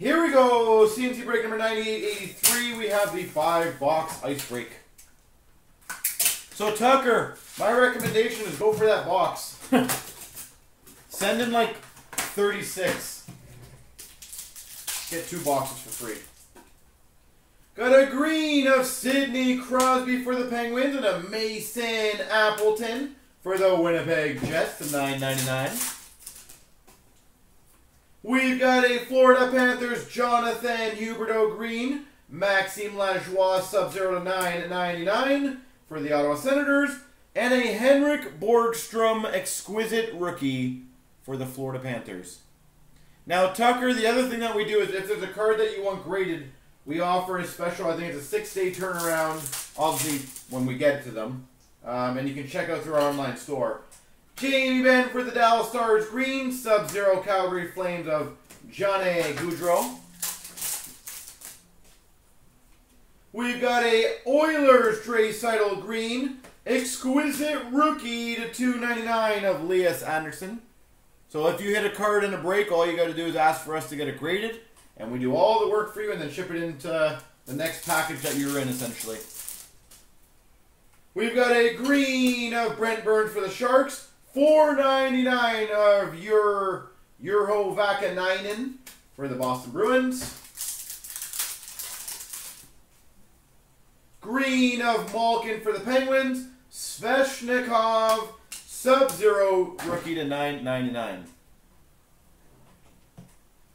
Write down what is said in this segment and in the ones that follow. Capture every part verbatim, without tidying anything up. Here we go. C N C break number ninety-eight eighty-three. We have the five-box ice break. So, Tucker, my recommendation is go for that box. Send in like thirty-six. Get two boxes for free. Got a green of Sydney Crosby for the Penguins and a Mason Appleton for the Winnipeg Jets to nine ninety-nine. We've got a Florida Panthers Jonathan Huberdeau green, Maxime Lajoie sub-zero to nine ninety-nine for the Ottawa Senators, and a Henrik Borgström exquisite rookie for the Florida Panthers. Now, Tucker, the other thing that we do is if there's a card that you want graded, we offer a special. I think it's a six-day turnaround, obviously, when we get to them. Um, and you can check out through our online store. Jamie Benn for the Dallas Stars green, Sub-Zero Calgary Flames of Johnny Gaudreau. We've got a Oilers Tracy Seidel green, exquisite rookie to two ninety-nine of Elias Anderson. So if you hit a card in a break, all you got to do is ask for us to get it graded, and we do all the work for you, and then ship it into the next package that you're in, essentially. We've got a green of Brent Burns for the Sharks. four ninety-nine of your Eurovakanainen for the Boston Bruins. Green of Malkin for the Penguins. Sveshnikov, sub-zero rookie to nine ninety-nine.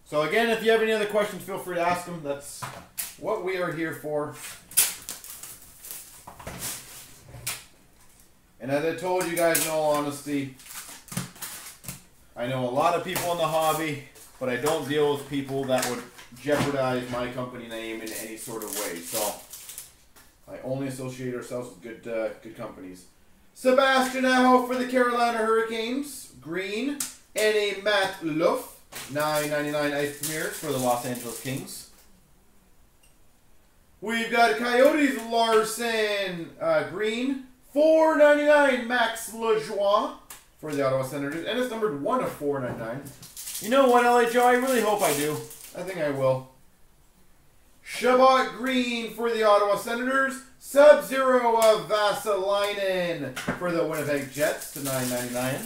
So again, if you have any other questions, feel free to ask them. That's what we are here for. And as I told you guys, in all honesty, I know a lot of people in the hobby, but I don't deal with people that would jeopardize my company name in any sort of way. So I only associate ourselves with good, uh, good companies. Sebastian Aho for the Carolina Hurricanes, green, and a Matt Luff, nine ninety-nine ice premiere for the Los Angeles Kings. We've got Coyotes Larson, uh, green. four ninety-nine Max Lajoie for the Ottawa Senators. And it's numbered one of four ninety-nine. You know what, L H O? I really hope I do. I think I will. Shabbat green for the Ottawa Senators. Sub-Zero of Vaseline for the Winnipeg Jets to nine ninety-nine.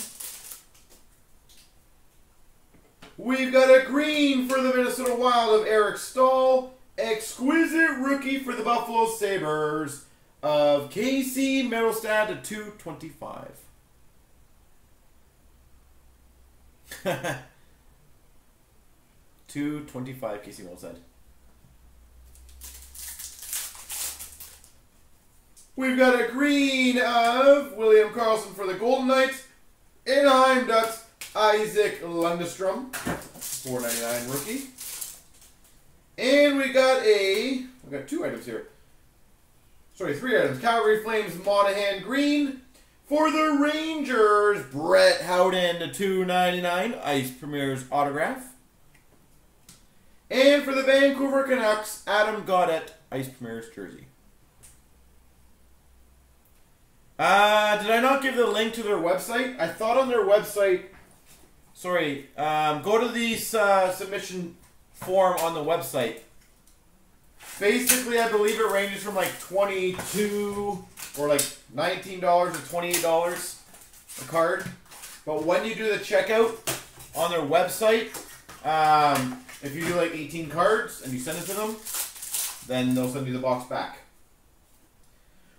We've got a green for the Minnesota Wild of Eric Stahl. Exquisite rookie for the Buffalo Sabres of Casey Mittelstadt to two twenty-five. two twenty-five Casey Mittelstadt. We've got a green of William Carlson for the Golden Knights. Anaheim Ducks Isaac Lundström, four ninety-nine rookie. And we got a we got two items here. Sorry, three items. Calgary Flames, Monahan green. For the Rangers, Brett Howden to two ninety-nine. Ice Premier's autograph. And for the Vancouver Canucks, Adam Gaudet, Ice Premier's jersey. Uh, did I not give the link to their website? I thought on their website... Sorry, um, go to the uh, submission form on the website. Basically, I believe it ranges from like twenty-two or like nineteen dollars or twenty-eight dollars a card. But when you do the checkout on their website, um, if you do like eighteen cards and you send it to them, then they'll send you the box back.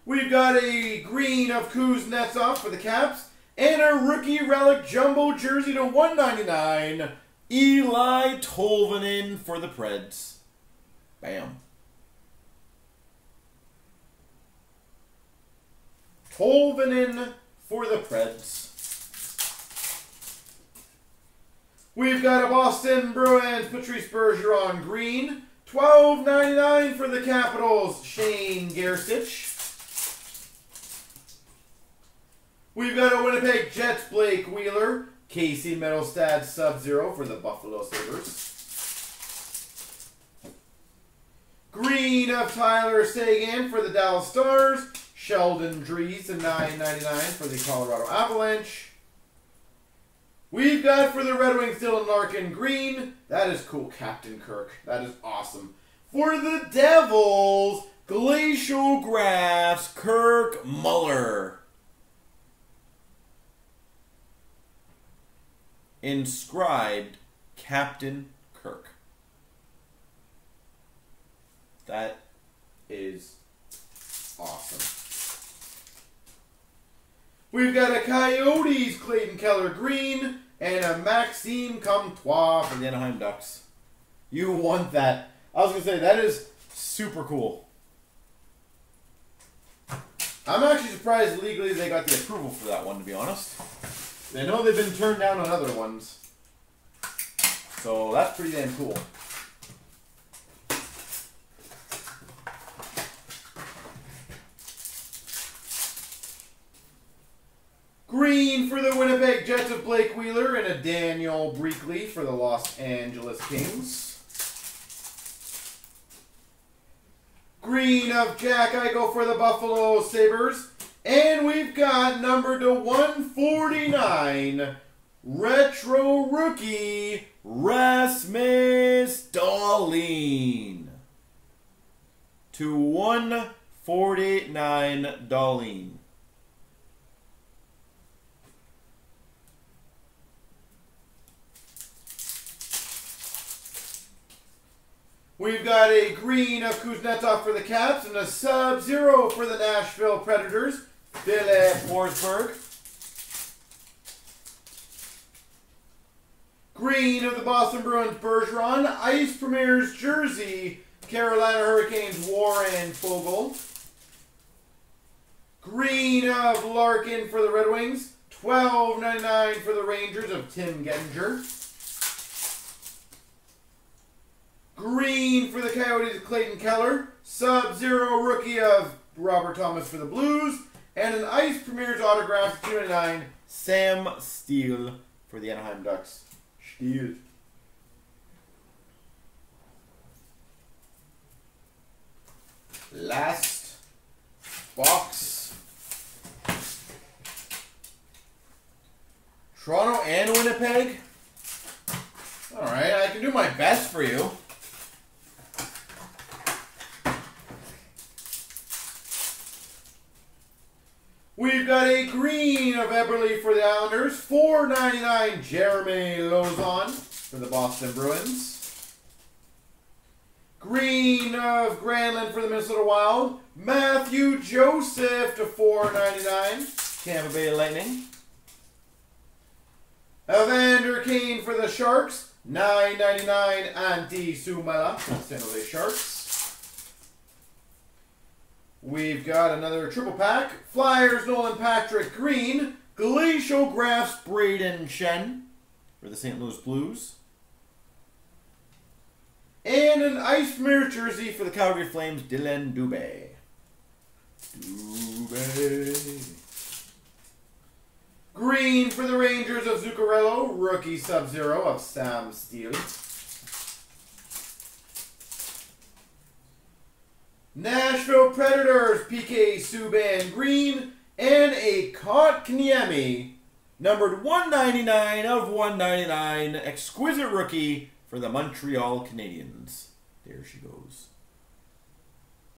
We've got a green of Kuznetsov for the Caps and a rookie relic jumbo jersey to one ninety-nine. Eli Tolvanen for the Preds. Bam. Tolvanen for the Preds. We've got a Boston Bruins Patrice Bergeron green, twelve ninety-nine for the Capitals, Shane Gersich. We've got a Winnipeg Jets Blake Wheeler, Casey Mittelstadt sub-zero for the Buffalo Sabres. Green of Tyler Seguin for the Dallas Stars. Sheldon Drees to nine ninety-nine for the Colorado Avalanche. We've got for the Red Wings Dylan Larkin green. That is cool, Captain Kirk. That is awesome. For the Devils, Glacial Graphs, Kirk Muller. Inscribed Captain Kirk. That is awesome. We've got a Coyotes Clayton Keller green and a Maxime Comtois from the Anaheim Ducks. You want that. I was going to say, that is super cool. I'm actually surprised legally they got the approval for that one, to be honest. I know they've been turned down on other ones. So that's pretty damn cool. Green for the Winnipeg Jets of Blake Wheeler and a Daniel Breakley for the Los Angeles Kings. Green of Jack Eichel for the Buffalo Sabres. And we've got number to one forty-nine, retro rookie Rasmus Dahlin. To one forty-nine, Dahlin. We've got a green of Kuznetsov for the Caps and a sub-zero for the Nashville Predators, Philip Forsberg. Green of the Boston Bruins, Bergeron. Ice Premier's jersey, Carolina Hurricanes, Warren Fogle. Green of Larkin for the Red Wings, twelve ninety-nine for the Rangers of Tim Gettinger. Green for the Coyotes, Clayton Keller. Sub-Zero rookie of Robert Thomas for the Blues. And an Ice Premier's autograph, two ninety-nine, Sam Steele for the Anaheim Ducks. Steele. Last box. Toronto and Winnipeg. All right, I can do my best for you. We've got a green of Eberle for the Islanders, four ninety-nine Jeremy Lozon for the Boston Bruins. Green of Granlund for the Minnesota Wild, Matthew Joseph to four ninety-nine Tampa Bay Lightning. Evander Kane for the Sharks, nine ninety-nine Antti Suomela for the San Jose Sharks. We've got another triple pack. Flyers, Nolan Patrick green. Glacial Graphs, Braden Shen for the Saint Louis Blues. And an Ice Premier jersey for the Calgary Flames, Dylan Dubé. Dubé. Green for the Rangers of Zuccarello. Rookie Sub-Zero of Sam Steele. Nashville Predators, P K Subban green, and a Kotkaniemi, numbered one ninety-nine of one ninety-nine, exquisite rookie for the Montreal Canadiens. There she goes.